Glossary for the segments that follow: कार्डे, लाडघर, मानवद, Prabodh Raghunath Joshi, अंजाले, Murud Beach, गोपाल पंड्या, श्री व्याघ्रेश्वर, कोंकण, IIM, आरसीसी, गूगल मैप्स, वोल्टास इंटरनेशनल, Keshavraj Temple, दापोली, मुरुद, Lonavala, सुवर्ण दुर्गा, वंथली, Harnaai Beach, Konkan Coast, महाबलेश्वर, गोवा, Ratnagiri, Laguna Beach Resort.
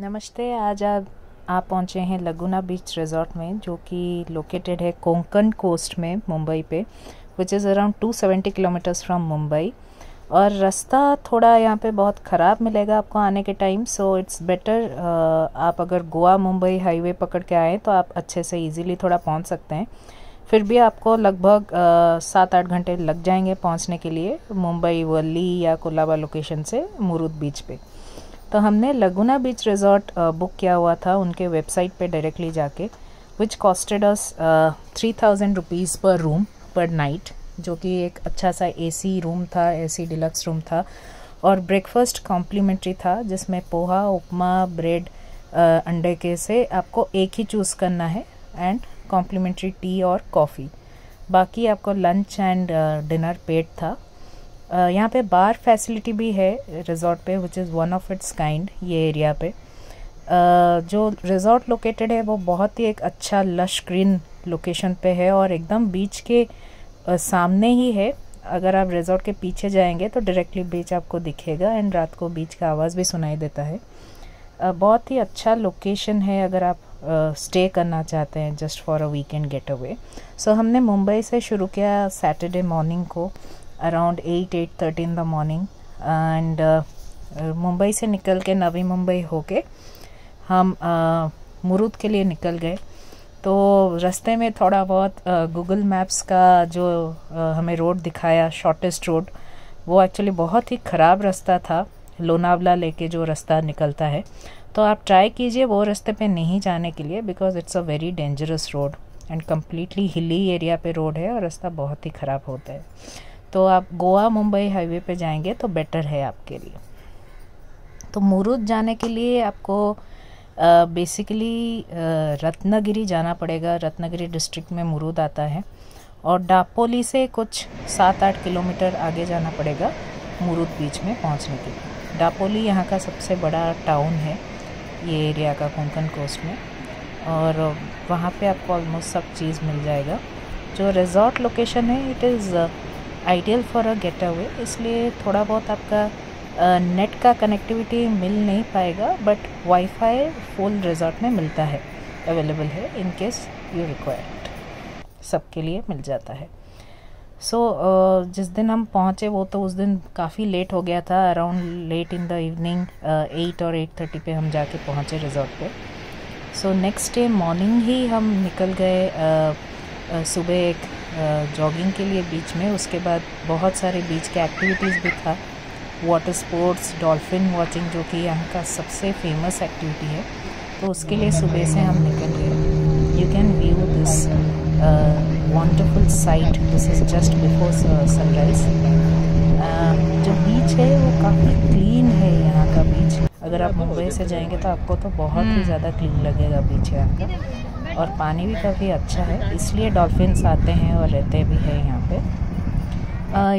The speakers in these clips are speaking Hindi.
नमस्ते। आज आप पहुँचे हैं लगुना बीच रिजॉर्ट में, जो कि लोकेटेड है कोंकण कोस्ट में मुंबई पे, which is around 270 kilometres from Mumbai. और रास्ता थोड़ा यहाँ पे बहुत ख़राब मिलेगा आपको आने के टाइम, सो इट्स बेटर आप अगर गोवा मुंबई हाईवे पकड़ के आएँ तो आप अच्छे से इजीली थोड़ा पहुँच सकते हैं। फिर भी आपको लगभग 7-8 घंटे लग जाएंगे पहुँचने के लिए मुंबई वर्ली या कोलाबा लोकेशन से मुरुद बीच पे। तो हमने लगुना बीच रिजॉर्ट बुक किया हुआ था उनके वेबसाइट पे डायरेक्टली जाके, which costed us 3,000 rupees per room per night, जो कि एक अच्छा सा एसी रूम था, एसी डिलक्स रूम था। और ब्रेकफास्ट कॉम्प्लीमेंट्री था, जिसमें पोहा, उपमा, ब्रेड, अंडे के से आपको एक ही चूज़ करना है, एंड कॉम्प्लीमेंट्री टी और कॉफ़ी। बाकी आपको लंच एंड डिनर पेड था। यहाँ पे बार फैसिलिटी भी है रिज़ॉर्ट पे, which is one of its kind ये एरिया पे। जो रिज़ॉर्ट लोकेटेड है वो बहुत ही एक अच्छा लश ग्रीन लोकेशन पे है और एकदम बीच के सामने ही है। अगर आप रिज़ॉर्ट के पीछे जाएंगे तो डायरेक्टली बीच आपको दिखेगा, एंड रात को बीच का आवाज़ भी सुनाई देता है। बहुत ही अच्छा लोकेशन है अगर आप स्टे करना चाहते हैं just for a weekend getaway. So हमने मुंबई से शुरू किया सैटरडे मॉर्निंग को around 8-8:30 in the morning, and Mumbai से निकल के नवी मुंबई होके हम मुरुद के लिए निकल गए। तो रास्ते में थोड़ा बहुत गूगल मैप्स का जो हमें रोड दिखाया शॉर्टेस्ट रोड, वो एक्चुअली बहुत ही ख़राब रास्ता था, लोनावला लेके जो रास्ता निकलता है। तो आप ट्राई कीजिए वो रास्ते पे नहीं जाने के लिए, because it's a very dangerous road and completely hilly area पे रोड है और रास्ता बहुत ही ख़राब होता है। तो आप गोवा मुंबई हाईवे पे जाएंगे तो बेटर है आपके लिए। तो मुरुद जाने के लिए आपको बेसिकली रत्नागिरी जाना पड़ेगा। रत्नागिरी डिस्ट्रिक्ट में मुरुद आता है, और दापोली से कुछ 7-8 किलोमीटर आगे जाना पड़ेगा मुरुद बीच में पहुंचने के लिए। दापोली यहाँ का सबसे बड़ा टाउन है ये एरिया का कोंकण कोस्ट में, और वहाँ पे आपको ऑलमोस्ट सब चीज़ मिल जाएगा। जो रिजॉर्ट लोकेशन है it is ideal for a getaway, इसलिए थोड़ा बहुत आपका नेट का कनेक्टिविटी मिल नहीं पाएगा, बट वाईफाई फुल रिजॉर्ट में मिलता है, अवेलेबल है इन केस यू रिक्वायर्ड, सबके लिए मिल जाता है। सो जिस दिन हम पहुँचे वो तो उस दिन काफ़ी लेट हो गया था, around late in the evening 8 और 8:30 पे हम जाके पहुँचे रिजॉर्ट पे। सो नेक्स्ट डे मॉर्निंग ही हम निकल गए सुबह एक जॉगिंग के लिए बीच में। उसके बाद बहुत सारे बीच के एक्टिविटीज़ भी था, वाटर स्पोर्ट्स, डॉल्फिन वॉचिंग, जो कि यहाँ का सबसे फेमस एक्टिविटी है, तो उसके लिए सुबह से हम निकल गए। You can view this wonderful site, this is just before sunrise. जो बीच है वो काफ़ी क्लीन है यहाँ का बीच। अगर आप मुंबई से जाएंगे तो आपको तो बहुत ही ज़्यादा क्लीन लगेगा बीच यहाँ का, और पानी भी काफ़ी अच्छा है, इसलिए डॉल्फिन्स आते हैं और रहते भी हैं यहाँ पे।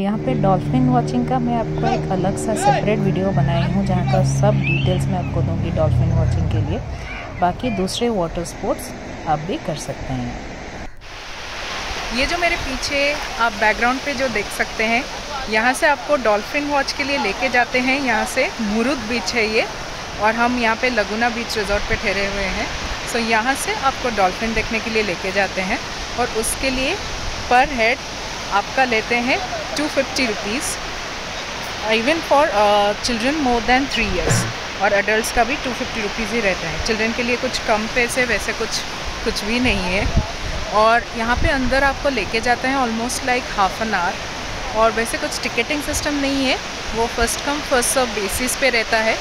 यहाँ पे डॉल्फिन वॉचिंग का मैं आपको एक अलग सा सेपरेट वीडियो बनाई हूँ, जहाँ का सब डिटेल्स मैं आपको दूँगी डॉल्फिन वॉचिंग के लिए। बाकी दूसरे वाटर स्पोर्ट्स आप भी कर सकते हैं। ये जो मेरे पीछे आप बैकग्राउंड पे जो देख सकते हैं, यहाँ से आपको डॉल्फिन वॉच के लिए लेके जाते हैं। यहाँ से मुरुद बीच है ये, और हम यहाँ पे लगुना बीच रिजॉर्ट पे ठहरे हुए हैं। सो यहाँ से आपको डॉल्फिन देखने के लिए लेके जाते हैं, और उसके लिए पर हेड आपका लेते हैं 250 rupees, even for children more than 3 years, और अडल्ट का भी 250 रुपीज़ ही रहता है। चिल्ड्रन के लिए कुछ कम पैसे, वैसे कुछ भी नहीं है। और यहाँ पे अंदर आपको लेके जाते हैं almost like half an hour, और वैसे कुछ टिकटिंग सिस्टम नहीं है, वो first come first serve basis पे रहता है।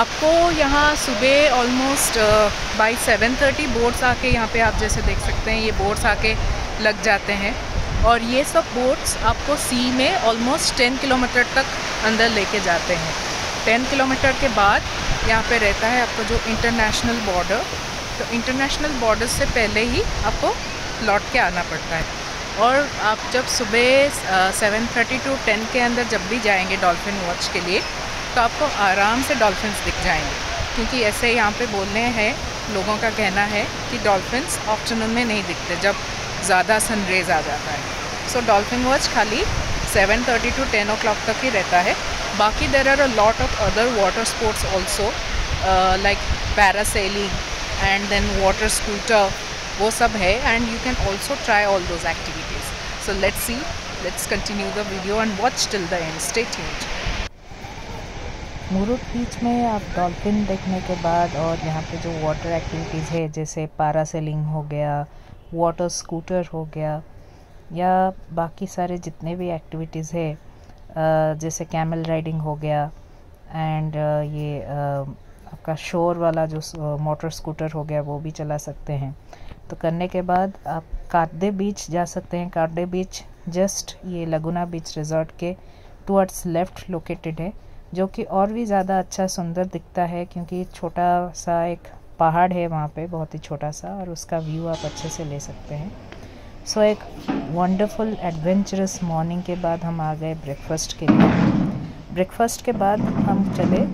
आपको यहाँ सुबह ऑलमोस्ट बाई 7:30 बोट्स आके, यहाँ पे आप जैसे देख सकते हैं ये बोट्स आके लग जाते हैं, और ये सब बोट्स आपको सी में ऑलमोस्ट 10 किलोमीटर तक अंदर लेके जाते हैं। 10 किलोमीटर के बाद यहाँ पे रहता है आपको जो इंटरनेशनल बॉर्डर, तो इंटरनेशनल बॉर्डर से पहले ही आपको लौट के आना पड़ता है। और आप जब सुबह 7:30 to 10 के अंदर जब भी जाएंगे डॉल्फिन वॉच के लिए, तो आपको आराम से डॉल्फिन्स दिख जाएंगे, क्योंकि ऐसे यहाँ पे बोलने हैं, लोगों का कहना है कि डॉल्फिन्स आफ्टरनून में नहीं दिखते जब ज़्यादा सनरेज आ जाता है। सो डॉल्फिन वॉच खाली 7:30 to 10 o'clock तक ही रहता है। बाकी there are a lot of other water sports also, like parasailing and then water scooter, वो सब है. And you can also try all those activities. So let's see, let's continue the video and watch till the end. Stay tuned. Murud बीच में आप डॉल्फिन देखने के बाद और यहाँ पे जो वाटर एक्टिविटीज़ है जैसे पैरासेलिंग हो गया, वाटर स्कूटर हो गया या बाकी सारे जितने भी एक्टिविटीज़ है जैसे कैमल राइडिंग हो गया एंड ये आपका शोर वाला जो मोटर स्कूटर हो गया वो भी चला सकते हैं. तो करने के बाद आप कार्डे बीच जा सकते हैं. कार्डे बीच जस्ट ये लगुना बीच रिजॉर्ट के टुवर्ड्स लेफ़्ट लोकेटेड है जो कि और भी ज़्यादा अच्छा सुंदर दिखता है क्योंकि छोटा सा एक पहाड़ है वहाँ पे, बहुत ही छोटा सा, और उसका व्यू आप अच्छे से ले सकते हैं. सो एक वंडरफुल एडवेंचरस मॉर्निंग के बाद हम आ गए ब्रेकफास्ट के लिए. ब्रेकफास्ट के बाद हम चले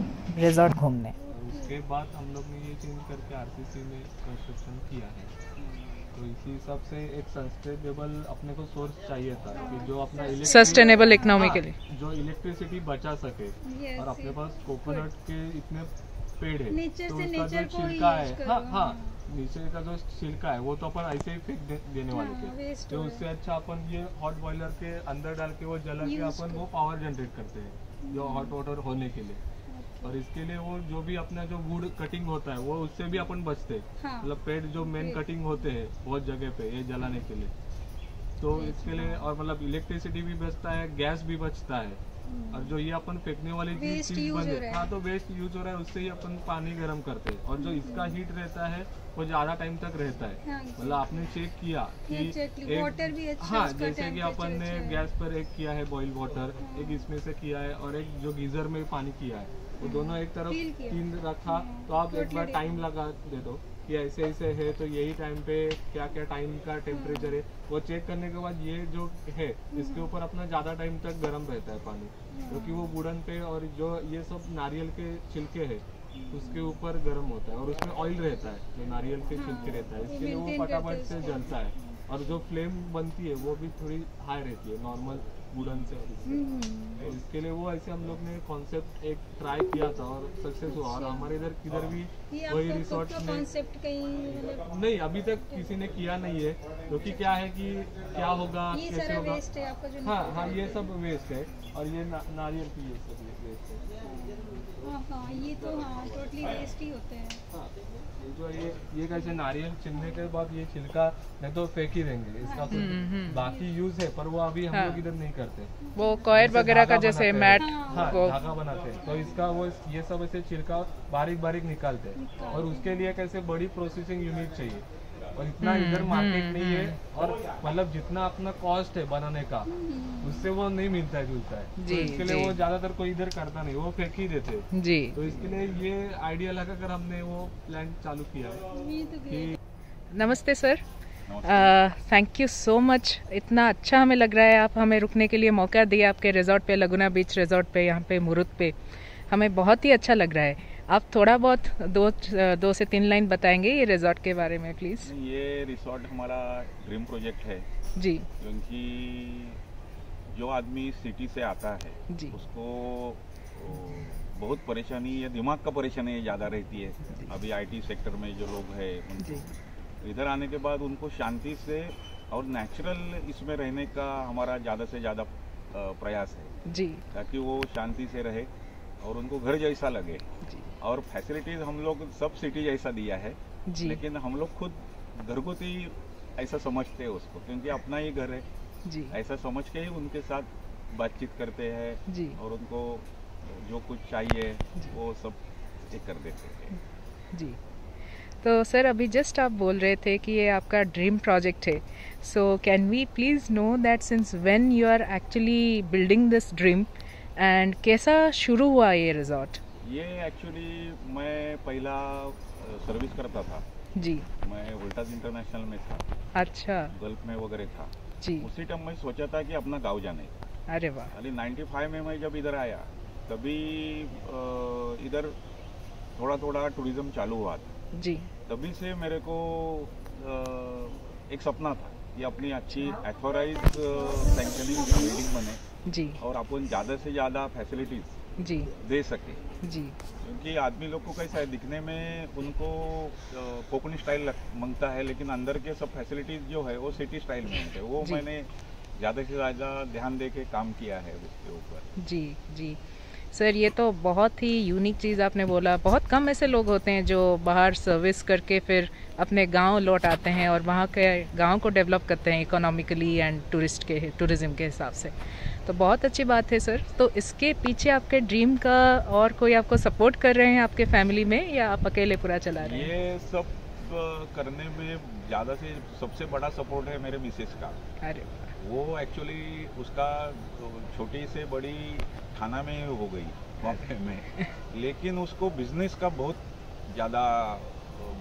रिजॉर्ट घूमने. उसके बाद हम लोग ने ये चेंज करके आरसीसी में कंस्ट्रक्शन किया है तो इसी हिसाब से एक सस्टेनेबल अपने को सोर्स चाहिए था कि जो अपना सस्टेनेबल इकोनॉमी के लिए जो इलेक्ट्रिसिटी बचा सके. और अपने पास कोकोनट के इतने पेड़ है नेचर तो से नेचर को है. हाँ हाँ, नीचे का जो छिलका है वो तो अपन ऐसे ही फेंक देने वाले थे तो उससे अच्छा अपन ये हॉट बॉयलर के अंदर डाल के वो जला के अपन वो पावर जनरेट करते हैं जो हॉट वाटर होने के लिए. और इसके लिए वो जो भी अपना जो वुड कटिंग होता है वो उससे भी अपन बचते हैं. हाँ. मतलब पेड़ जो मेन कटिंग होते हैं बहुत जगह पे ये जलाने के लिए तो इसके लिए और मतलब इलेक्ट्रिसिटी भी बचता है, गैस भी बचता है. और जो ये अपन फेंकने वाली चीज बने हाँ तो वेस्ट यूज हो रहा है उससे ही अपन पानी गर्म करते हैं. और जो इसका हीट रहता है वो ज्यादा टाइम तक रहता है. मतलब आपने चेक किया कि वाटर भी अच्छा हाँ जैसे कि अपन ने गैस पर एक किया है बॉइल वाटर, एक इसमें से किया है और एक जो गीजर में पानी किया है वो दोनों एक तरफ तीन रखा तो आप एक बार टाइम लगा दे दो कि ऐसे ऐसे है तो यही टाइम पे क्या क्या टाइम का टेम्परेचर है वो चेक करने के बाद ये जो है इसके ऊपर अपना ज़्यादा टाइम तक गर्म रहता है पानी क्योंकि वो वुडन पे और जो ये सब नारियल के छिलके है उसके ऊपर गर्म होता है और उसमें ऑयल रहता है जो नारियल के छिलके रहता है इसके लिए वो फटाफट से जलता है. और जो फ्लेम बनती है वो भी थोड़ी हाई रहती है नॉर्मल वुडन से. इसके लिए वो ऐसे हम लोग ने कॉन्सेप्ट एक ट्राई किया था और सक्सेस हुआ. और हमारे इधर किधर भी वही रिसोर्ट में कॉन्सेप्ट कहीं नहीं अभी तक किसी ने किया नहीं है क्योंकि क्या है कि क्या होगा कैसे होगा. हाँ हाँ ये सब वेस्ट है और ये नारियल की ये सब वेस्ट है. ये तो हाँ टोटली वेस्ट ही होते हैं जो ये कैसे नारियल छिलने के बाद ये छिलका नहीं तो फेंक ही देंगे. इसका बाकी यूज है पर वो अभी हम लोग इधर नहीं करते. वो कॉयर वगैरह का जैसे मैट धागा बनाते हैं तो इसका वो ये सब ऐसे छिलका बारीक बारीक निकालते हैं और उसके लिए कैसे बड़ी प्रोसेसिंग यूनिट चाहिए और इतना इधर मार्केट नहीं है. और मतलब जितना अपना कॉस्ट है बनाने का उससे वो नहीं मिलता जुलता है तो इसके लिए वो ज्यादातर कोई इधर करता नहीं, वो फेंक ही देते हैं. तो इसके लिए ये आइडिया लगाकर हमने वो प्लान चालू किया है. नमस्ते sir, thank you so much. इतना अच्छा हमें लग रहा है आप हमें रुकने के लिए मौका दिया आपके रिजॉर्ट पे, लगुना बीच रिजॉर्ट पे, यहाँ पे मुरुद पे. हमें बहुत ही अच्छा लग रहा है. आप थोड़ा बहुत दो से तीन लाइन बताएंगे ये रिजॉर्ट के बारे में प्लीज. ये रिजॉर्ट हमारा ड्रीम प्रोजेक्ट है जी क्योंकि जो आदमी सिटी से आता है जी उसको बहुत परेशानी या दिमाग का परेशानी ज़्यादा रहती है. अभी IT सेक्टर में जो लोग है इधर आने के बाद उनको शांति से और नेचुरल इसमें रहने का हमारा ज़्यादा से ज़्यादा प्रयास है जी ताकि वो शांति से रहे और उनको घर जैसा लगे जी. और फैसिलिटीज हम लोग सब सिटी जैसा दिया है जी. लेकिन हम लोग खुद घरगुती ऐसा समझते हैं उसको क्योंकि अपना ही घर है जी. ऐसा समझ के ही उनके साथ बातचीत करते हैं जी. और उनको जो कुछ चाहिए वो सब ये कर देते हैं जी. तो सर अभी जस्ट आप बोल रहे थे कि ये आपका ड्रीम प्रोजेक्ट है. So can we please know that since when you are actually building this dream and कैसा शुरू हुआ ये रिजॉर्ट. ये एक्चुअली मैं पहला सर्विस करता था जी. मैं वोल्टास इंटरनेशनल में था. अच्छा. गल्फ में वगैरह था जी. उसी टाइम मैं सोचा था कि अपना गाँव जाने. अरे वाह. 95 में मैं जब इधर आया तभी इधर थोड़ा थोड़ा टूरिज्म चालू हुआ था जी. तभी से मेरे को एक सपना था कि अपनी अच्छी एथोराइज सैंक्शनिंग बिल्डिंग बने जी. और अपन ज़्यादा से ज़्यादा फैसिलिटीज जी दे सके जी, क्योंकि आदमी लोग को कैसा है, दिखने में उनको कोकनी स्टाइल मांगता है, लेकिन अंदर के सब फैसिलिटीज जो है वो सिटी स्टाइल में है। वो मैंने ज़्यादा से ज़्यादा ध्यान दे के काम किया है उसके ऊपर। जी जी सर, ये तो बहुत ही यूनिक चीज़ आपने बोला। बहुत कम ऐसे लोग होते हैं जो बाहर सर्विस करके फिर अपने गांव लौट आते हैं और वहाँ के गांव को डेवलप करते हैं इकोनॉमिकली एंड टूरिज़म के हिसाब से। तो बहुत अच्छी बात है सर। तो इसके पीछे आपके ड्रीम का और कोई आपको सपोर्ट कर रहे हैं आपके फैमिली में, या आप अकेले पूरा चला रहे हैं? ये सब करने में ज़्यादा से सबसे बड़ा सपोर्ट है मेरे मिसेस का। अरे वो एक्चुअली उसका छोटी से बड़ी थाना में हो गई बॉम्बे में, लेकिन उसको बिजनेस का बहुत ज़्यादा,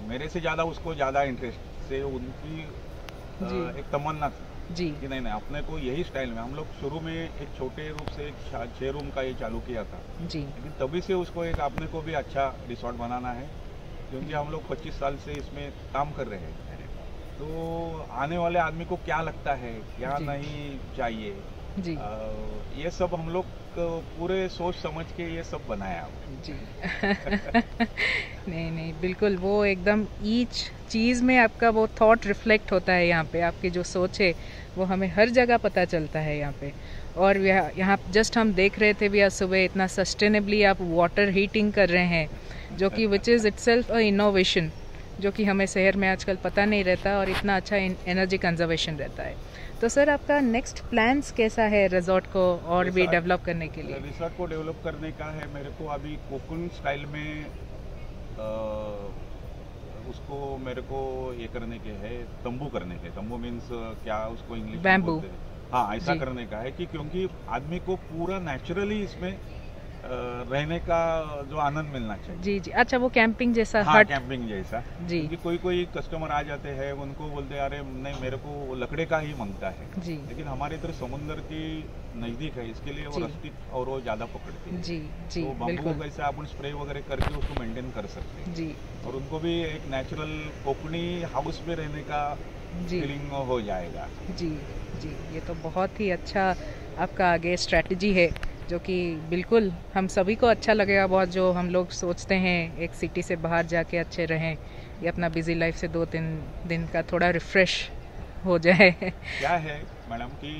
मेरे से ज़्यादा उसको ज़्यादा इंटरेस्ट से उनकी एक तमन्ना थी जी कि नहीं नहीं अपने को यही स्टाइल में। हम लोग शुरू में एक छोटे रूप से 6 रूम का ये चालू किया था जी, लेकिन तभी से उसको एक अपने को भी अच्छा रिसोर्ट बनाना है, क्योंकि हम लोग 25 साल से इसमें काम कर रहे हैं। तो आने वाले आदमी को क्या लगता है, क्या नहीं चाहिए जी, ये सब हम लोग पूरे सोच समझ के ये सब बनाया जी। नहीं नहीं बिल्कुल, वो एकदम ईच चीज़ में आपका वो थॉट रिफ्लेक्ट होता है। यहाँ पे आपकी जो सोच है वो हमें हर जगह पता चलता है यहाँ पे। और यहाँ जस्ट हम देख रहे थे भैया सुबह, इतना सस्टेनेबली आप वाटर हीटिंग कर रहे हैं, जो कि which is itself a innovation, जो कि हमें शहर में आजकल पता नहीं रहता, और इतना अच्छा एनर्जी कंजर्वेशन रहता है। तो सर आपका नेक्स्ट प्लान्स कैसा है रिजॉर्ट को और भी डेवलप करने के लिए? रिजॉर्ट को डेवलप करने का है मेरे को अभी कोकण स्टाइल में उसको मेरे को ये करने के है, तंबू करने के। तंबू मीन्स क्या उसको इंग्लिश में बोलते हैं? हाँ, ऐसा करने का है कि क्योंकि आदमी को पूरा नेचुरली इसमें रहने का जो आनंद मिलना चाहिए। जी जी अच्छा, वो कैंपिंग जैसा? हाँ, कैंपिंग जैसा जी। कोई कोई कस्टमर आ जाते हैं, उनको बोलते हैं अरे नहीं मेरे को लकड़े का ही मांगता है जी, लेकिन हमारे इधर समुद्र की नजदीक है, इसके लिए वो रस्टिक और वो ज्यादा पकड़ते हैं जी जी। तो बंबू कैसे अपन स्प्रे वगैरह करके उसको मेंटेन कर सकते हैं जी, और उनको भी एक नेचुरल कोकणी हाउस में रहने का फीलिंग हो जाएगा जी जी। ये तो बहुत ही अच्छा आपका आगे स्ट्रेटजी है, जो कि बिल्कुल हम सभी को अच्छा लगेगा बहुत, जो हम लोग सोचते हैं एक सिटी से बाहर जाके अच्छे रहें, या अपना बिजी लाइफ से 2-3 दिन का थोड़ा रिफ्रेश हो जाए। क्या है मैडम कि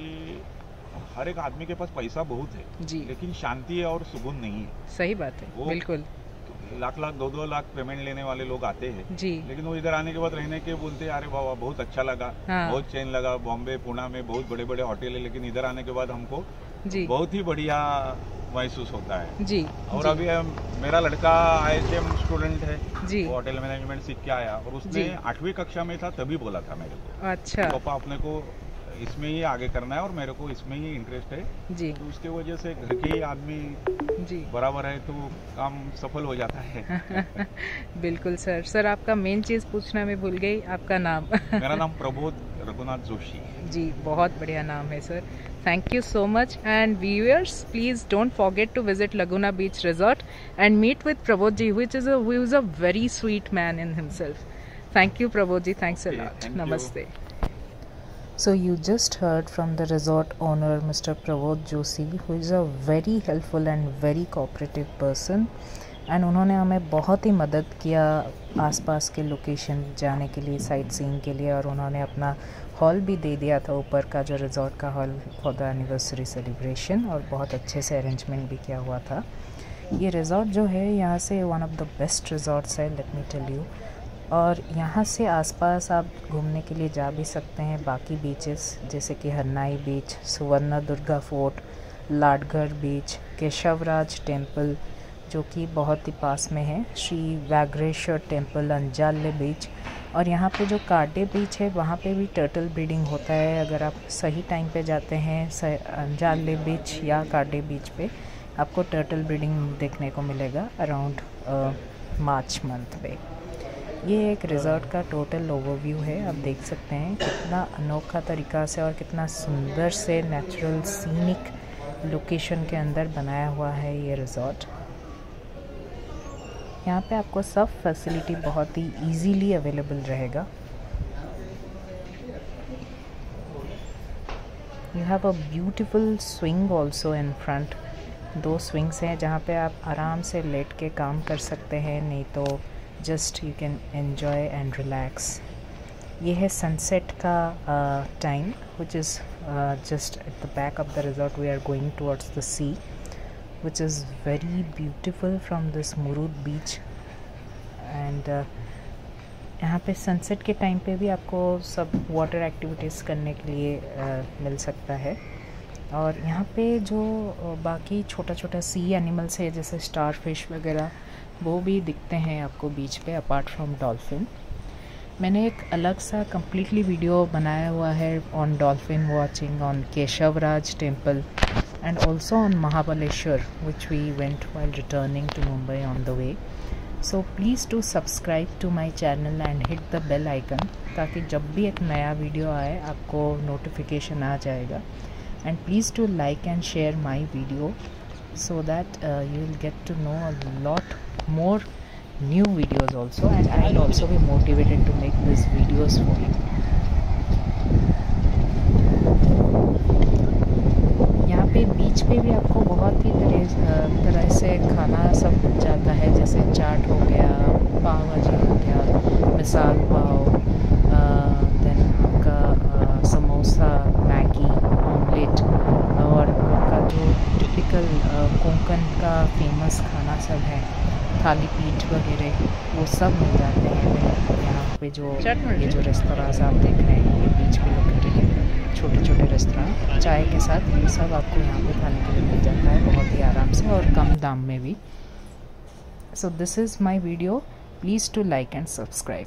हर एक आदमी के पास पैसा बहुत है जी, लेकिन शांति और सुकून नहीं है। सही बात है बिल्कुल। 1 लाख 2-2 लाख पेमेंट लेने वाले लोग आते हैं जी, लेकिन वो इधर आने के बाद रहने के बोलते हैं अरे बाबा बहुत अच्छा लगा, बहुत चैन लगा। बॉम्बे पुणे में बहुत बड़े बड़े होटल है, लेकिन इधर आने के बाद हमको जी बहुत ही बढ़िया महसूस होता है जी। और जी। अभी मेरा लड़का IIM स्टूडेंट है, होटल मैनेजमेंट सीख के आया, और उसने 8वीं कक्षा में था तभी बोला था मेरे को, अच्छा पापा अपने को इसमें ही आगे करना है और मेरे को इसमें ही इंटरेस्ट है जी। तो उसके वजह से घर के आदमी जी बराबर है तो काम सफल हो जाता है। बिल्कुल सर। सर आपका मेन चीज़ पूछना मैं भूल गई, आपका नाम? मेरा नाम प्रबोध रघुनाथ जोशी जी। बहुत बढ़िया नाम है sir, thank you so much. And viewers, please don't forget to visit Laguna Beach Resort and meet with Prabodh ji, who is a very sweet man in himself. Thank you Prabodh ji, thanks a lot. Thank Namaste. You. So you just heard from the resort owner Mr. Prabodh Joshi, who is a very helpful and very cooperative person, and उन्होंने हमें बहुत ही मदद किया आसपास के लोकेशन जाने के लिए, साइट सीइंग के लिए, और उन्होंने अपना हॉल भी दे दिया था ऊपर का, जो रिज़ॉर्ट का hall for the anniversary celebration, और बहुत अच्छे से अरेंजमेंट भी किया हुआ था। ये रिज़ॉर्ट जो है यहाँ से one of the best resorts है, लेट मी टेल यू। और यहाँ से आसपास आप घूमने के लिए जा भी सकते हैं बाकी बीचेस, जैसे कि Harnai beach, सुवर्ण दुर्गा fort, लाडघर beach, Keshavraj temple जो कि बहुत ही पास में है, श्री व्याघ्रेश्वर टेम्पल, अंजाले बीच, और यहाँ पे जो कार्डे बीच है वहाँ पे भी टर्टल ब्रीडिंग होता है। अगर आप सही टाइम पे जाते हैं अंजाले बीच या कार्डे बीच पे, आपको टर्टल ब्रीडिंग देखने को मिलेगा अराउंड मार्च मंथ पे। ये एक रिज़ॉर्ट का टोटल ओवरव्यू है। आप देख सकते हैं कितना अनोखा तरीक़ा से और कितना सुंदर से नेचुरल सीनिक लोकेशन के अंदर बनाया हुआ है ये रिज़ॉर्ट। यहाँ पे आपको सब फैसिलिटी बहुत ही इजीली अवेलेबल रहेगा। You have a beautiful swing also in front, दो स्विंग्स हैं जहाँ पे आप आराम से लेट के काम कर सकते हैं, नहीं तो just you can enjoy and relax. ये है सनसेट का time which is just at the back of the resort. We are going towards the sea which is very beautiful from this मुरुद beach. And यहाँ पे सनसेट के टाइम पे भी आपको सब वाटर एक्टिविटीज़ करने के लिए मिल सकता है। और यहाँ पे जो बाकी छोटा छोटा सी एनिमल्स है जैसे स्टार फिश वगैरह वो भी दिखते हैं आपको बीच पे, अपार्ट फ्रॉम डॉल्फिन। मैंने एक अलग सा कम्प्लीटली वीडियो बनाया हुआ है on dolphin watching on Keshavraj temple and also on महाबलेश्वर which we went while returning to Mumbai on the way. So please do subscribe to my channel and hit the bell icon ताकि जब भी एक नया वीडियो आए आपको नोटिफिकेशन आ जाएगा। And please do like and share my video so that you will get to know a lot more new videos also, and I will also be motivated to make these videos for you. यहाँ पे बीच पे भी आपको बहुत ही तरह से खाना सब मिल जाता है, जैसे चाट हो गया, पाव भाजी हो गया, मिसाल पाव, then आपका समोसा, मैगी, और उनका जो टिपिकल कोंकण का फेमस खाना सब है, थाली पीठ वगैरह वो सब मिल जाते हैं यहाँ पे। जो ये जो रेस्तरां आप देख रहे हैं ये बीच पे लोकेटेड है, छोटे छोटे रेस्तरां चाय के साथ ये सब आपको यहाँ पे खाने के लिए मिल जाता है बहुत ही आराम से और कम दाम में भी। So this is my video, please to like and subscribe.